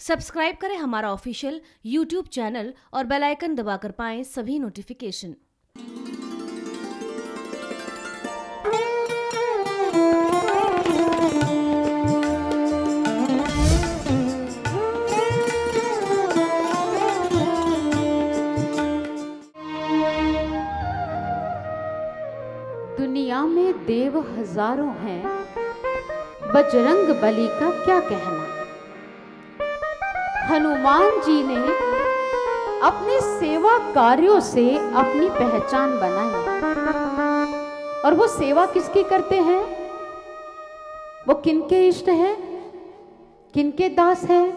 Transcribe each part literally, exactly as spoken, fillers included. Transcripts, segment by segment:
Subscribe करें हमारा official YouTube channel और बेल आइकन दबाकर पाएं सभी नोटिफिकेशन। दुनिया में देव हजारों हैं, बजरंग बली का क्या कहना। हनुमान जी ने अपने सेवा कार्यों से अपनी पहचान बनाई। और वो सेवा किसकी करते हैं, वो किनके इष्ट हैं, किनके दास हैं।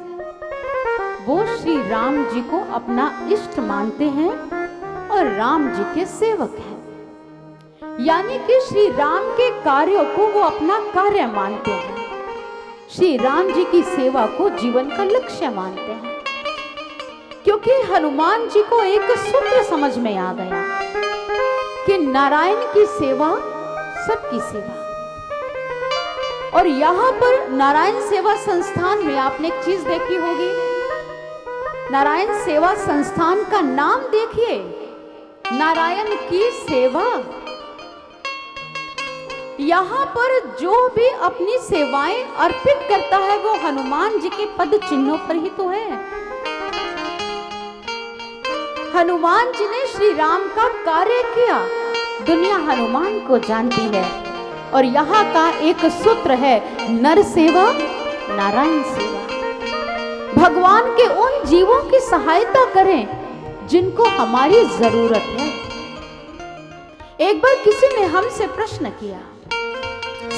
वो श्री राम जी को अपना इष्ट मानते हैं और राम जी के सेवक हैं। यानी कि श्री राम के कार्यों को वो अपना कार्य मानते हैं, श्री राम जी की सेवा को जीवन का लक्ष्य मानते हैं। क्योंकि हनुमान जी को एक सूत्र समझ में आ गया कि नारायण की सेवा सबकी सेवा। और यहाँ पर नारायण सेवा संस्थान में आपने एक चीज देखी होगी, नारायण सेवा संस्थान का नाम देखिए, नारायण की सेवा। यहाँ पर जो भी अपनी सेवाएं अर्पित करता है वो हनुमान जी के पद चिन्हों पर ही तो है। हनुमान जी ने श्री राम का कार्य किया, दुनिया हनुमान को जानती है। और यहाँ का एक सूत्र है, नर सेवा नारायण सेवा। भगवान के उन जीवों की सहायता करें जिनको हमारी जरूरत है। एक बार किसी ने हमसे प्रश्न किया,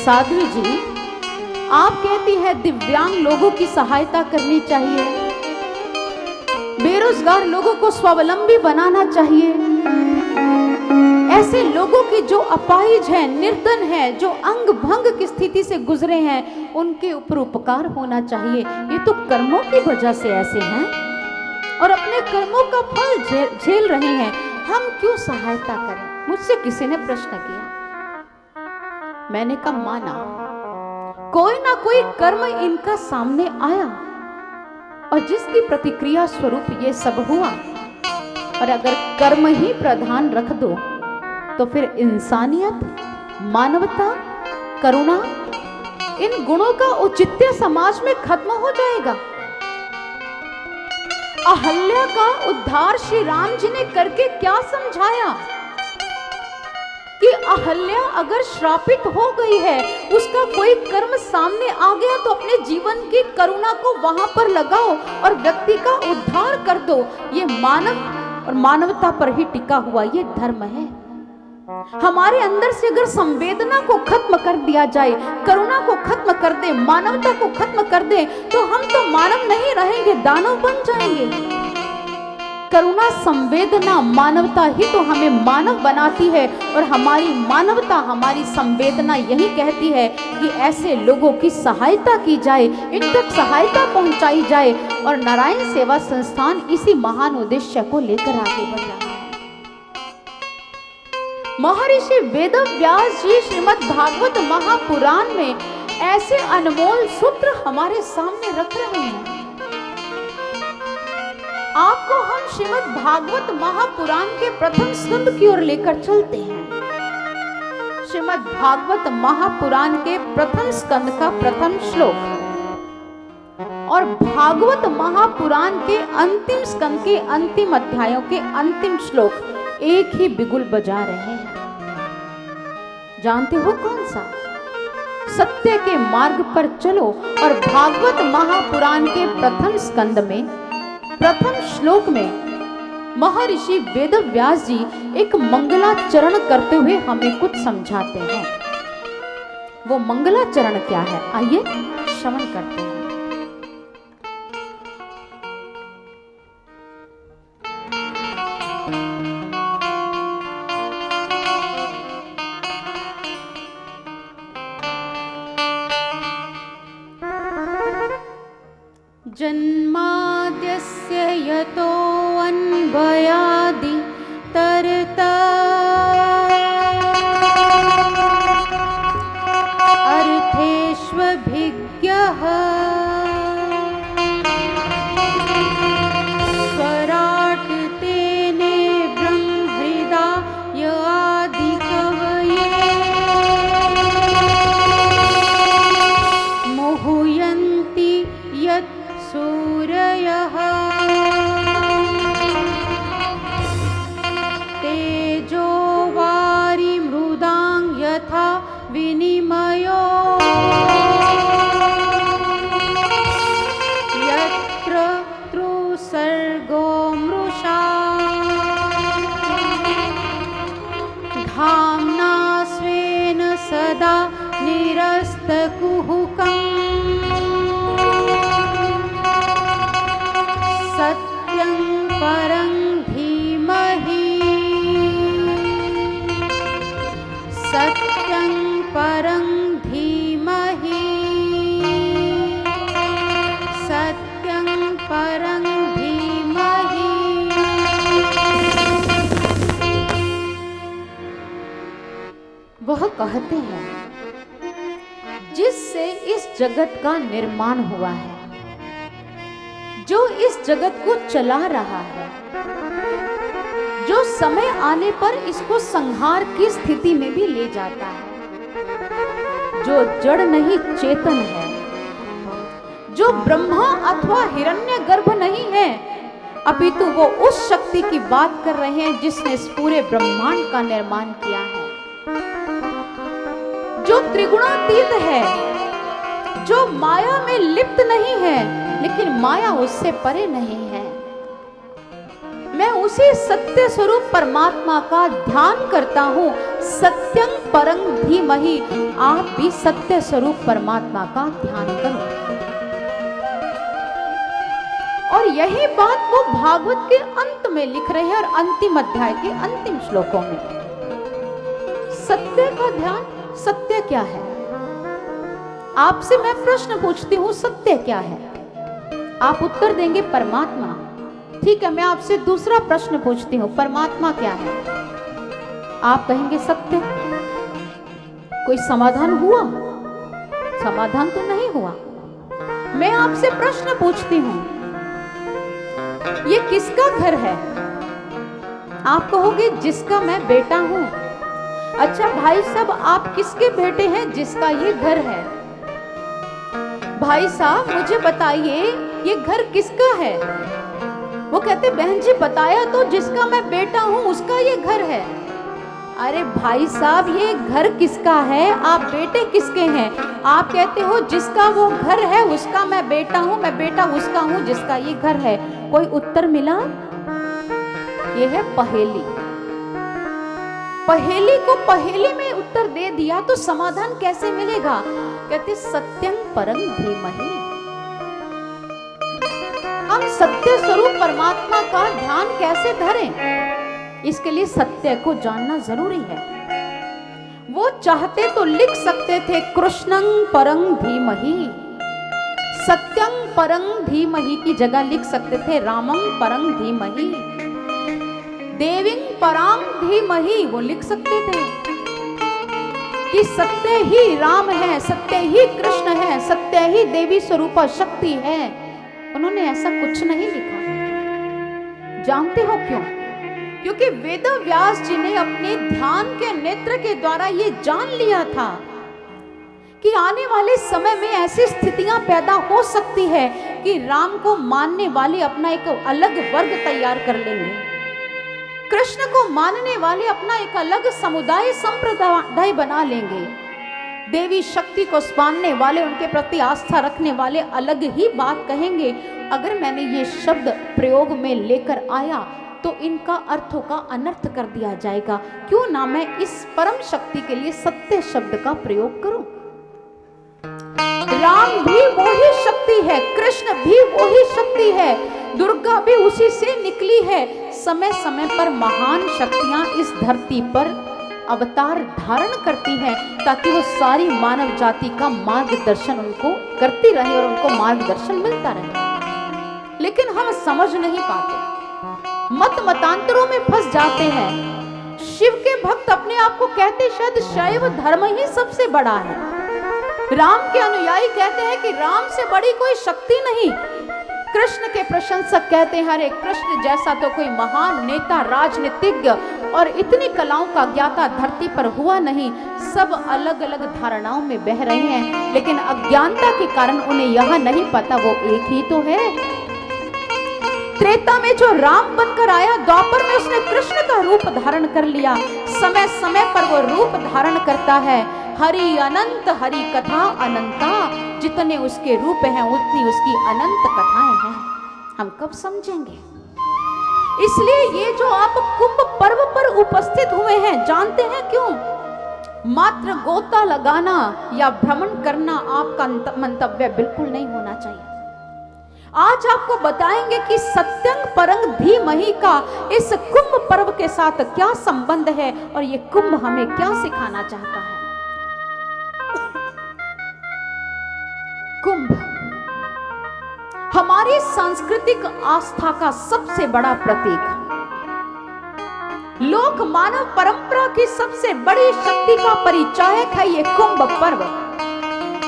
साध्वी जी आप कहती है दिव्यांग लोगों की सहायता करनी चाहिए, बेरोजगार लोगों को स्वावलंबी बनाना चाहिए, ऐसे लोगों की जो अपाहिज हैं, निर्धन हैं, जो अंग भंग की स्थिति से गुजरे हैं, उनके ऊपर उपकार होना चाहिए। ये तो कर्मों की वजह से ऐसे हैं और अपने कर्मों का फल झेल रहे हैं, हम क्यों सहायता करें। मुझसे किसी ने प्रश्न किया, मैंने कहा माना कोई ना कोई कर्म इनका सामने आया और जिसकी प्रतिक्रिया स्वरूप ये सब हुआ। और अगर कर्म ही प्रधान रख दो तो फिर इंसानियत, मानवता, करुणा, इन गुणों का औचित्य समाज में खत्म हो जाएगा। अहल्या का उद्धार श्री राम जी ने करके क्या समझाया कि अहल्या अगर श्रापित हो गई है, उसका कोई कर्म सामने आ गया तो अपने जीवन की करुणा को वहां पर लगाओ और व्यक्ति का उद्धार कर दो। ये मानव और मानवता पर ही टिका हुआ ये धर्म है। हमारे अंदर से अगर संवेदना को खत्म कर दिया जाए, करुणा को खत्म कर दे, मानवता को खत्म कर दे, तो हम तो मानव नहीं रहेंगे, दानव बन जाएंगे। करुणा, संवेदना, मानवता ही तो हमें मानव बनाती है। और हमारी मानवता, हमारी संवेदना यही कहती है कि ऐसे लोगों की सहायता की जाए, इन तक सहायता पहुंचाई जाए। और नारायण सेवा संस्थान इसी महान उद्देश्य को लेकर आगे बढ़ रहा है। महर्षि वेदव्यास जी श्रीमद् भागवत महापुराण में ऐसे अनमोल सूत्र हमारे सामने रख रहे हैं। आपको हम श्रीमद् भागवत महापुराण के प्रथम स्कंद की ओर लेकर चलते हैं। श्रीमद् भागवत महापुराण के प्रथम स्कंद का प्रथम श्लोक और भागवत महापुराण के अंतिम स्कंद के अंतिम अध्यायों के अंतिम श्लोक एक ही बिगुल बजा रहे हैं। जानते हो कौन सा? सत्य के मार्ग पर चलो। और भागवत महापुराण के प्रथम स्कंद में प्रथम श्लोक में महर्षि वेदव्यास जी एक मंगलाचरण करते हुए हमें कुछ समझाते हैं। वो मंगलाचरण क्या है, आइए श्रवण करते हैं। जन्माद्यस्य यतो अन्वयादि तरता अर्थेष्वभिज्ञः परं धीमहि। वह कहते हैं जिससे इस जगत का निर्माण हुआ है, जो इस जगत को चला रहा है, जो समय आने पर इसको संहार की स्थिति में भी ले जाता है, जो जड़ नहीं चेतन है, जो ब्रह्मा अथवा हिरण्यगर्भ नहीं है, अपितु वो उस शक्ति की बात कर रहे हैं जिसने इस पूरे ब्रह्मांड का निर्माण किया है, जो त्रिगुणातीत है, जो माया में लिप्त नहीं है लेकिन माया उससे परे नहीं है। मैं उसी सत्य स्वरूप परमात्मा का ध्यान करता हूं। सत्यं परं धीमहि। आप भी सत्य स्वरूप परमात्मा का ध्यान करो। और यही बात वो भागवत के अंत में लिख रहे हैं और अंतिम अध्याय के अंतिम श्लोकों में। सत्य का ध्यान, सत्य क्या है? आपसे मैं प्रश्न पूछती हूं, सत्य क्या है? आप उत्तर देंगे परमात्मा। ठीक है, मैं आपसे दूसरा प्रश्न पूछती हूं, परमात्मा क्या है? आप कहेंगे सत्य। कोई समाधान हुआ? समाधान तो नहीं हुआ। मैं आपसे प्रश्न पूछती हूं, ये किसका घर है? आप कहोगे जिसका मैं बेटा हूं। अच्छा भाई साहब, आप किसके बेटे हैं? जिसका ये घर है। भाई साहब मुझे बताइए ये घर किसका है? वो कहते बहन जी बताया तो, जिसका मैं बेटा हूं उसका ये घर है। अरे भाई साहब ये घर किसका है? आप बेटे किसके हैं? आप कहते हो जिसका वो घर है उसका मैं बेटा हूं, मैं बेटा उसका हूं जिसका ये घर है। कोई उत्तर मिला? ये है पहेली। पहेली को पहेली में उत्तर दे दिया तो समाधान कैसे मिलेगा? कहते सत्यं परं धीमहि। हम सत्य स्वरूप परमात्मा का ध्यान कैसे धरें? इसके लिए सत्य को जानना जरूरी है। वो चाहते तो लिख सकते थे कृष्णं परं धीमहि, सत्यं परं धीमहि की जगह लिख सकते थे रामं परं धीमहि, देवीं परां धीमहि। वो लिख सकते थे कि सत्य ही राम है, सत्य ही कृष्ण है, सत्य ही देवी स्वरूपा शक्ति है। उन्होंने ऐसा कुछ नहीं लिखा। जानते हो क्यों? क्योंकि वेदव्यास जी ने अपने ध्यान के नेत्र के द्वारा ये जान लिया था कि आने वाले समय में ऐसी स्थितियां पैदा हो सकती है कि राम को मानने वाले अपना एक अलग वर्ग तैयार कर लेंगे, कृष्ण को मानने वाले अपना एक अलग समुदाय संप्रदाय बना लेंगे, देवी शक्ति को मानने वाले, उनके प्रति आस्था रखने वाले अलग ही बात कहेंगे। अगर मैंने ये शब्द प्रयोग में लेकर आया तो इनका अर्थों का अनर्थ कर दिया जाएगा। क्यों ना मैं इस परम शक्ति के लिए सत्य शब्द का प्रयोग करूं? राम भी वही शक्ति है, कृष्ण भी वही शक्ति है, दुर्गा भी उसी से निकली है। समय समय पर महान शक्तियां इस धरती पर अवतार धारण करती हैं ताकि वो सारी मानव जाति का मार्गदर्शन उनको करती रहे और उनको मार्गदर्शन मिलता रहे। लेकिन हम समझ नहीं पाते, मत मतांतरों में फंस जाते हैं। शिव के भक्त अपने आप को कहते शायद शैव धर्म ही सबसे बड़ा है, राम के अनुयायी कहते हैं कि राम से बड़ी कोई शक्ति नहीं, कृष्ण के प्रशंसक कहते हैं अरे कृष्ण जैसा तो कोई महान नेता, राजनीतिज्ञ और इतनी कलाओं का ज्ञाता धरती पर हुआ नहीं। सब अलग अलग धारणाओं में बह रहे हैं, लेकिन अज्ञानता के कारण उन्हें यह नहीं पता वो एक ही तो है। त्रेता में जो राम बनकर आया, द्वापर में उसने कृष्ण का रूप धारण कर लिया। समय समय पर वो रूप धारण करता है। हरि अनंत, हरि कथा अनंता। जितने उसके रूप हैं उतनी उसकी अनंत कथाएं हैं। हम कब समझेंगे? इसलिए ये जो आप कुंभ पर्व पर उपस्थित हुए हैं, जानते हैं क्यों? मात्र गोता लगाना या भ्रमण करना आपका मंतव्य बिल्कुल नहीं होना चाहिए। आज आपको बताएंगे कि सत्यं परं धीमहि का इस कुंभ पर्व के साथ क्या संबंध है और ये कुंभ हमें क्या सिखाना चाहता है। कुंभ हमारी सांस्कृतिक आस्था का सबसे बड़ा प्रतीक, लोक मानव परंपरा की सबसे बड़ी शक्ति का परिचायक है ये कुंभ पर्व।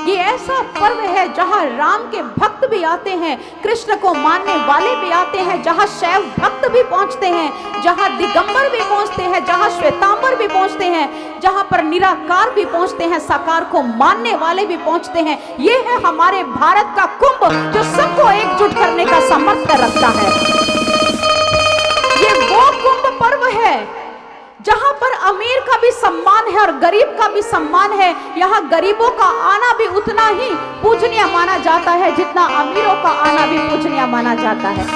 ये ऐसा पर्व है जहां राम के भक्त भी आते हैं, कृष्ण को मानने वाले भी आते हैं, जहां शैव भक्त भी पहुंचते हैं, जहां दिगंबर भी पहुंचते हैं, जहां श्वेतांबर भी पहुंचते हैं, जहां पर निराकार भी पहुंचते हैं, साकार को मानने वाले भी पहुंचते हैं। ये है हमारे भारत का कुंभ जो सबको एकजुट करने का सामर्थ्य रखता है। ये वो कुंभ पर्व है जहां पर अमीर का भी सम्मान है और गरीब का भी सम्मान है। यहाँ गरीबों का आना भी उतना ही पूजनीय माना जाता है जितना अमीरों का आना भी पूजनीय माना जाता है।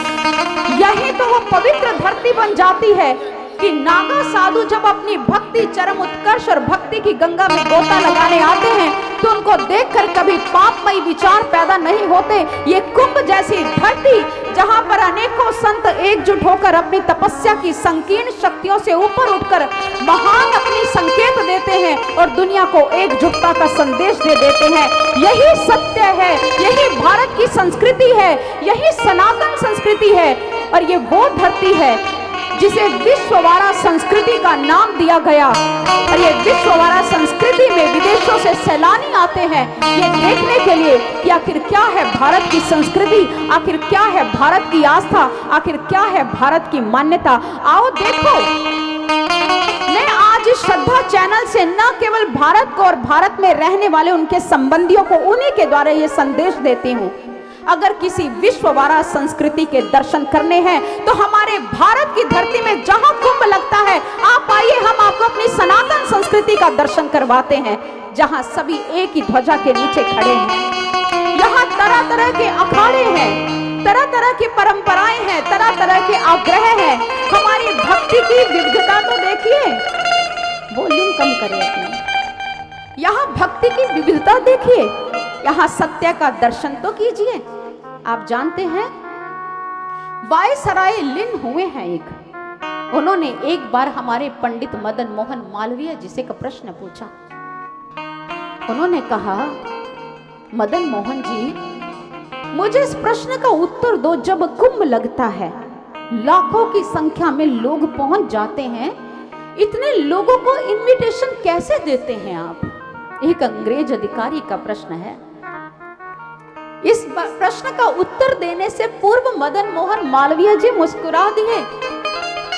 यही तो वो पवित्र धरती बन जाती है कि नागा साधु जब अपनी भक्ति चरम उत्कर्ष और भक्ति की गंगा में गोता लगाने आते हैं तो उनको देखकर कभी पापमय विचार पैदा नहीं होते। ये कुंभ जैसी धरती जहां पर अनेकों संत एकजुट होकर अपनी तपस्या की संकीर्ण शक्तियों से ऊपर उठकर महान अपनी संकेत देते हैं और दुनिया को एकजुटता का संदेश दे देते हैं। यही सत्य है, यही भारत की संस्कृति है, यही सनातन संस्कृति है। और ये वो धरती है जिसे विश्ववारा संस्कृति का नाम दिया गया। और ये विश्ववारा संस्कृति में विदेशों से सैलानी आते हैं ये देखने के लिए कि आखिर क्या है भारत की संस्कृति, आखिर क्या है भारत की आस्था, आखिर क्या है भारत की मान्यता। आओ देखो, मैं आज इस श्रद्धा चैनल से न केवल भारत को और भारत में रहने वाले उनके संबंधियों को उन्हीं के द्वारा ये संदेश देती हूँ, अगर किसी विश्ववारा संस्कृति के दर्शन करने हैं तो हमारे भारत की धरती में जहां कुंभ लगता है आप आइए, हम आपको अपनी सनातन संस्कृति का दर्शन करवाते हैं, जहां सभी एक ही ध्वजा के नीचे खड़े हैं। यहां तरह तरह के अखाड़े हैं, तरह तरह की परंपराएं हैं, तरह तरह के आग्रह हैं। हमारी भक्ति की विविधता तो देखिए, वॉल्यूम कम करिए। यहाँ भक्ति की विविधता देखिए, यहाँ सत्य का दर्शन तो कीजिए। आप जानते हैं वायसराय लीन हुए हैं एक, उन्होंने एक बार हमारे पंडित मदन मोहन मालवीय जी से का प्रश्न पूछा। उन्होंने कहा, मदन मोहन जी मुझे इस प्रश्न का उत्तर दो, जब कुंभ लगता है लाखों की संख्या में लोग पहुंच जाते हैं, इतने लोगों को इनविटेशन कैसे देते हैं आप? एक अंग्रेज अधिकारी का प्रश्न है। इस प्रश्न का उत्तर देने से पूर्व मदन मोहन मालवीय जी मुस्कुरा दिए।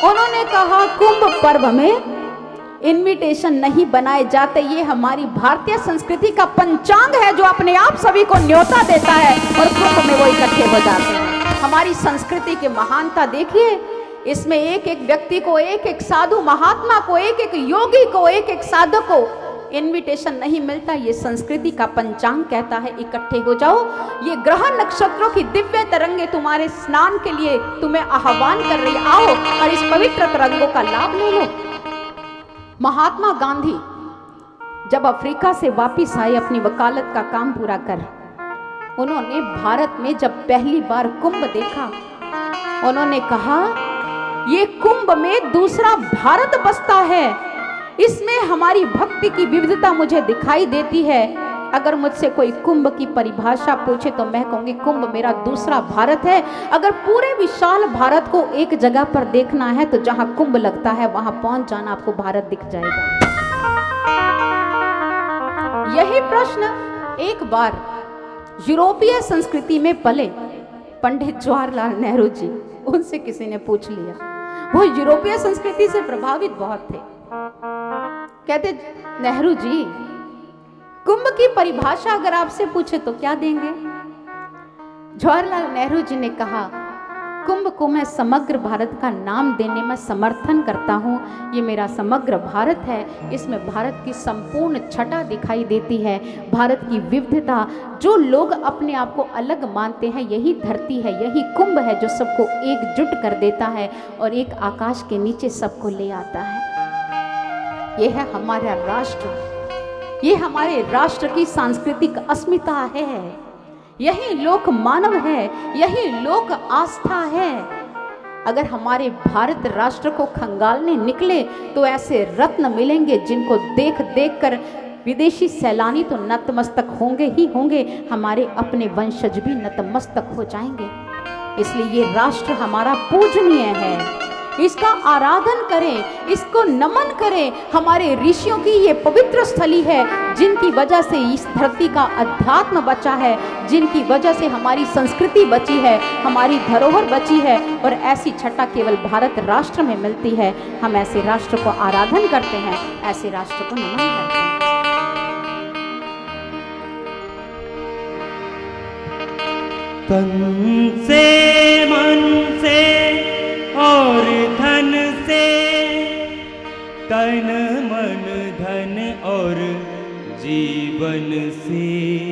उन्होंने कहा, कुंभ पर्व में इनविटेशन नहीं बनाए जाते, ये हमारी भारतीय संस्कृति का पंचांग है जो अपने आप सभी को न्योता देता है और कुंभ में वो इकट्ठे हो जाते हैं। हमारी संस्कृति की महानता देखिए, इसमें एक एक व्यक्ति को, एक एक साधु महात्मा को, एक एक योगी को, एक एक साधक को इनविटेशन नहीं मिलता। ये संस्कृति का पंचांग कहता है इकट्ठे हो जाओ। ये ग्रह नक्षत्रों की दिव्य तरंगे तुम्हारे स्नान के लिए तुम्हें आह्वान कर रही, आओ और इस पवित्र तरंगों का लाभ ले लो। महात्मा गांधी जब अफ्रीका से वापस आए अपनी वकालत का काम पूरा कर, उन्होंने भारत में जब पहली बार कुंभ देखा, उन्होंने कहा ये कुंभ में दूसरा भारत बसता है, इसमें हमारी भक्ति की विविधता मुझे दिखाई देती है। अगर मुझसे कोई कुंभ की परिभाषा पूछे तो मैं कहूंगी कुंभ मेरा दूसरा भारत है। अगर पूरे विशाल भारत को एक जगह पर देखना है तो जहां कुंभ लगता है वहां पहुंच जाना, आपको भारत दिख जाएगा। यही प्रश्न एक बार यूरोपीय संस्कृति में पले पंडित जवाहरलाल नेहरू जी, उनसे किसी ने पूछ लिया। वो यूरोपीय संस्कृति से प्रभावित बहुत थे। कहते नेहरू जी, कुंभ की परिभाषा अगर आपसे पूछे तो क्या देंगे? जवाहरलाल नेहरू जी ने कहा, कुंभ को मैं समग्र भारत का नाम देने में समर्थन करता हूँ, ये मेरा समग्र भारत है, इसमें भारत की संपूर्ण छटा दिखाई देती है, भारत की विविधता। जो लोग अपने आप को अलग मानते हैं, यही धरती है, यही कुंभ है जो सबको एकजुट कर देता है और एक आकाश के नीचे सबको ले आता है। ये है हमारा राष्ट्र, ये हमारे राष्ट्र की सांस्कृतिक अस्मिता है, यही लोक मानव है, यही लोक आस्था है। अगर हमारे भारत राष्ट्र को खंगालने निकले तो ऐसे रत्न मिलेंगे जिनको देख देख कर विदेशी सैलानी तो नतमस्तक होंगे ही होंगे, हमारे अपने वंशज भी नतमस्तक हो जाएंगे। इसलिए ये राष्ट्र हमारा पूजनीय है, इसका आराधन करें, इसको नमन करें। हमारे ऋषियों की ये पवित्र स्थली है, जिनकी वजह से इस धरती का अध्यात्म बचा है, जिनकी वजह से हमारी संस्कृति बची है, हमारी धरोहर बची है। और ऐसी छटा केवल भारत राष्ट्र में मिलती है। हम ऐसे राष्ट्र को आराधन करते हैं, ऐसे राष्ट्र को नमन करते हैं। तन से मन से और धन से, तन मन धन और जीवन से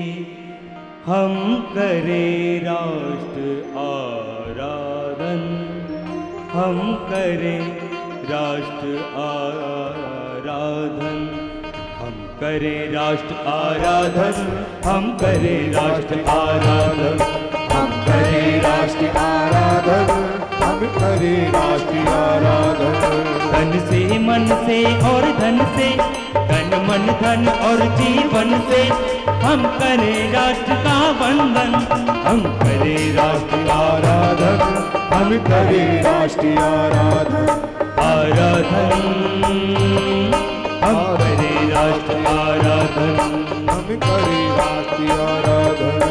हम करें राष्ट्र आराधन, हम करें राष्ट्र आराधन, हम करें राष्ट्र आराधन, हम करें राष्ट्र आराधन, हम करे राष्ट्र आराधन, हम करे राष्ट्र आराधन। धन से मन से और धन से, तन मन धन और जीवन से हम करे राष्ट्र का वंदन, हम करे राष्ट्र आराधन, हम करे राष्ट्र आराधन, आराधन, हम करे राष्ट्र आराधन, हम करे राष्ट्र आराधन।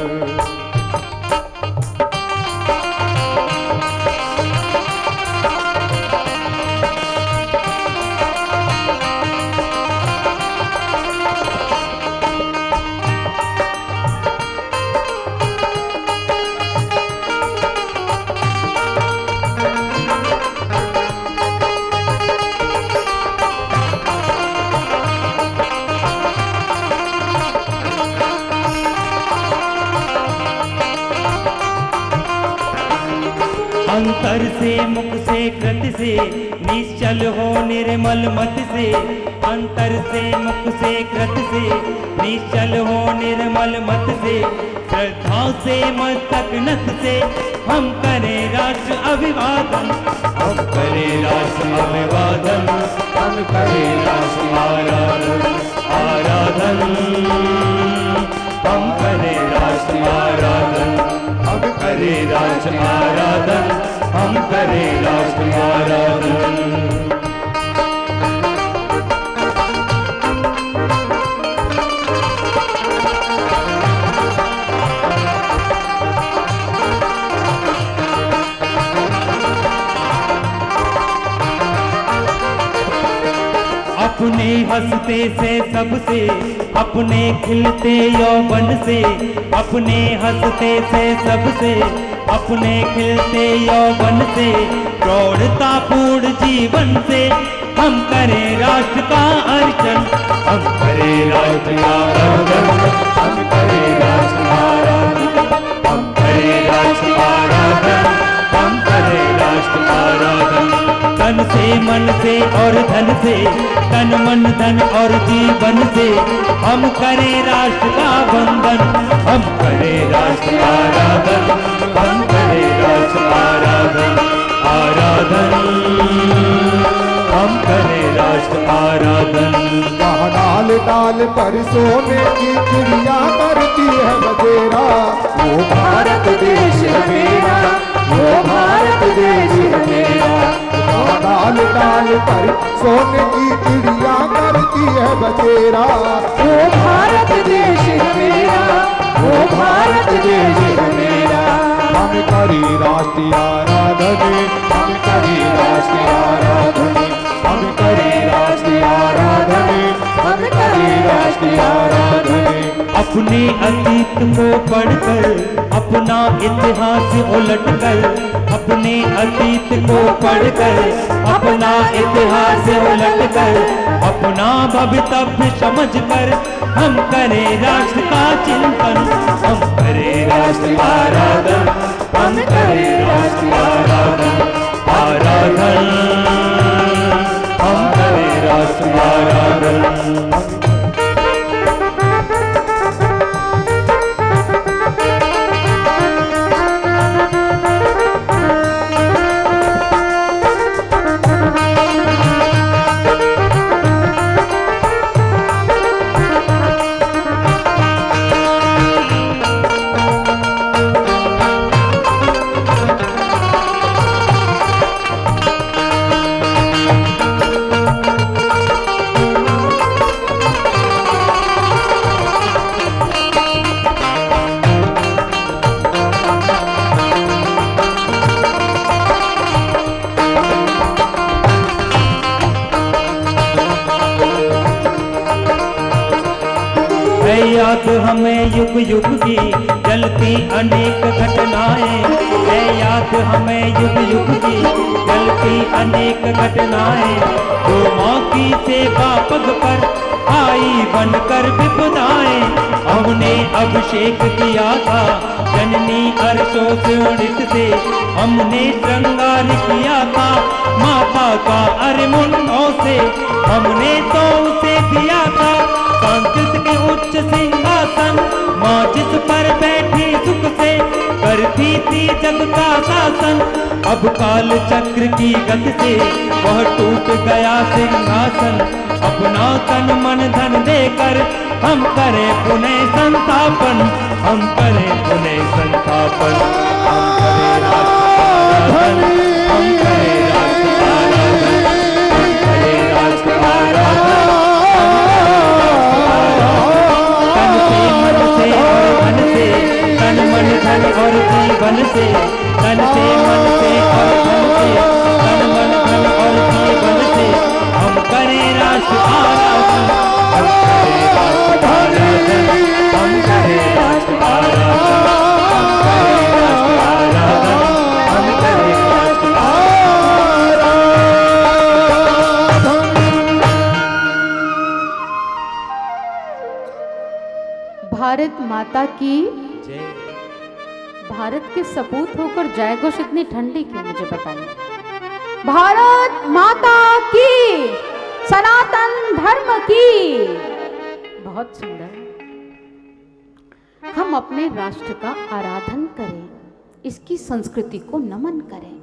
अंतर से मुख से कृत से निश्चल हो निर्मल मत से, अंतर से मुख से कृत से निश्चल हो निर्मल मत से, श्रद्धा से मस्तक नत से हम करें राष्ट्र अभिवादन, हम करें राष्ट्र अभिवादन, हम करें राष्ट्र आराधन, आराधन, हम करें राष्ट्र आराधन, हम करें राष्ट्र आराधन, हम करें राष्ट्र आराधन। अपने हंसते से सबसे, अपने खिलते यौवन से, अपने हंसते से सबसे, अपने खिलते यौवन से, प्रौढ़तापूर्ण जीवन से हम करें राष्ट्र का अर्चन, हम करें राष्ट्र का अर्चन, हम करें राष्ट्र आराधन, हम करें राष्ट्र आराधन, हम करें राष्ट्र आराधन। तन से मन से और धन से, तन मन धन और जीवन से हम करें राष्ट्र का वंदन, हम करें राष्ट्र आराधन, हम करें राष्ट्र आराधन, आराधन, हम करें राष्ट्र आराधन। डाल डाल पर सोने की चिड़िया करती है बसेरा, वो भारत देश है मेरा, वो भारत देश है मेरा। डाल डाल पर सोने की चिड़िया करती है बसेरा, वो भारत देश है मेरा, वो भारत देश है मेरा। हम करें राष्ट्र आराधन, हम करें राष्ट्र आराधन, हम करें राष्ट्र आराधन, हम करें राष्ट्र आराधन। अपने अतीत को पढ़कर, अपना इतिहास उलटकर, अपने अतीत को पढ़कर, अपना इतिहास उलटकर, अपना भवितव्य समझकर हम करें राष्ट्र का चिंतन, हम करें राष्ट्र आराधन, हम करें राष्ट्र आराधन, आराधन, हम करें राष्ट्र आराधन। याद हमें युग युग की जलती अनेक घटनाएं, है याद हमें युग युग की जलती अनेक घटनाएं। जो माँ की सेवा पग पर आई बनकर विपदाएं, हमने अभिषेक किया था जननी अरसों से उड़ित से, हमने श्रृंगार किया था माता का अरमुन्नों से, हमने तो उसे दिया था सांचित के उच्च सिंहासन। माँ जिस पर बैठी सुख से करती थी जग का शासन, अब काल चक्र की गति से वह टूट गया सिंहासन। अपना तन मन धन देकर हम करें पुनः संस्थापन, हम करें पुनः संस्थापन, हम करें राष्ट्र और जीवन से, तन से मन से और धन से, तन मन धन और जीवन से, हम करें राष्ट्र आराधन, हम करें राष्ट्र आराधन, हम करें राष्ट्र आराधन, हम करें राष्ट्र आराधन, हम करें राष्ट्र आराधन। भारत माता की, भारत के सपूत होकर जयघोष इतनी ठंडी क्यों, मुझे बताइए। भारत माता की, सनातन धर्म की। बहुत सुंदर। हम अपने राष्ट्र का आराधन करें, इसकी संस्कृति को नमन करें।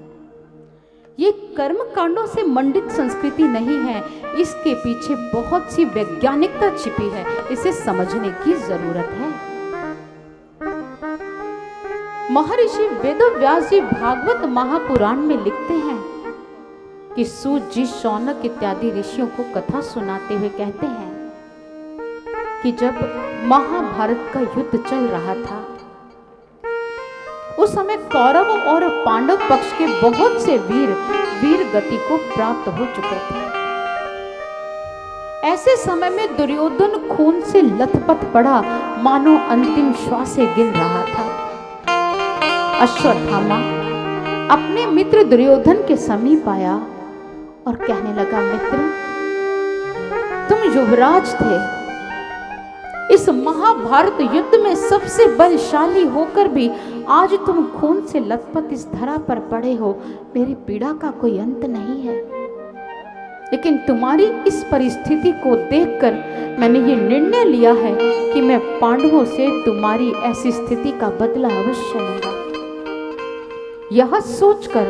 ये कर्म कांडों से मंडित संस्कृति नहीं है, इसके पीछे बहुत सी वैज्ञानिकता छिपी है, इसे समझने की जरूरत है। महर्षि वेदव्यास जी भागवत महापुराण में लिखते हैं कि सूत जी, शौनक इत्यादि ऋषियों को कथा सुनाते हुए कहते हैं कि जब महाभारत का युद्ध चल रहा था, उस समय कौरव और पांडव पक्ष के बहुत से वीर वीर गति को प्राप्त हो चुके थे। ऐसे समय में दुर्योधन खून से लथपथ पड़ा, मानो अंतिम श्वासें गिन रहा था। अश्वत्थामा अपने मित्र दुर्योधन के समीप आया और कहने लगा, मित्र, तुम युवराज थे, इस महाभारत युद्ध में सबसे बलशाली होकर भी आज तुम खून से लथपथ इस धरा पर पड़े हो, मेरी पीड़ा का कोई अंत नहीं है। लेकिन तुम्हारी इस परिस्थिति को देखकर मैंने ये निर्णय लिया है कि मैं पांडवों से तुम्हारी ऐसी स्थिति का बदला अवश्य लूंगा। यह सोचकर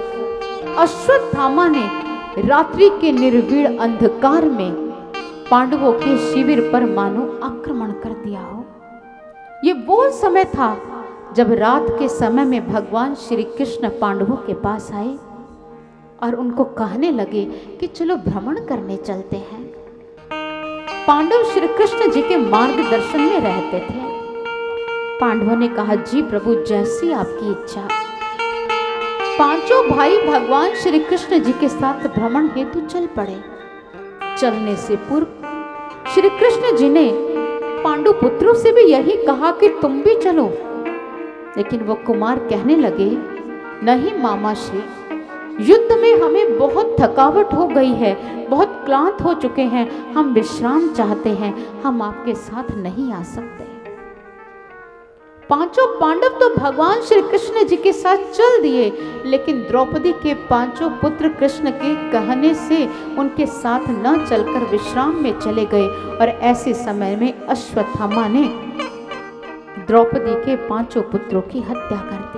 अश्वत्थामा ने रात्रि के निर्विड़ अंधकार में पांडवों के शिविर पर मानो आक्रमण कर दिया हो। ये वो समय था जब रात के समय में भगवान श्री कृष्ण पांडवों के पास आए और उनको कहने लगे कि चलो भ्रमण करने चलते हैं। पांडव श्री कृष्ण जी के मार्गदर्शन में रहते थे। पांडवों ने कहा, जी प्रभु, जैसी आपकी इच्छा। पांचों भाई भगवान श्री कृष्ण जी के साथ भ्रमण हेतु चल पड़े। चलने से पूर्व श्री कृष्ण जी ने पांडु पुत्रों से भी यही कहा कि तुम भी चलो, लेकिन वो कुमार कहने लगे, नहीं मामा श्री, युद्ध में हमें बहुत थकावट हो गई है, बहुत क्लांत हो चुके हैं, हम विश्राम चाहते हैं, हम आपके साथ नहीं आ सकते। पांचों पांडव तो भगवान श्री कृष्ण जी के साथ चल दिए, लेकिन द्रौपदी के पांचों पुत्र कृष्ण के कहने से उनके साथ न चलकर विश्राम में चले गए। और ऐसे समय में अश्वत्थामा ने द्रौपदी के पांचों पुत्रों की हत्या कर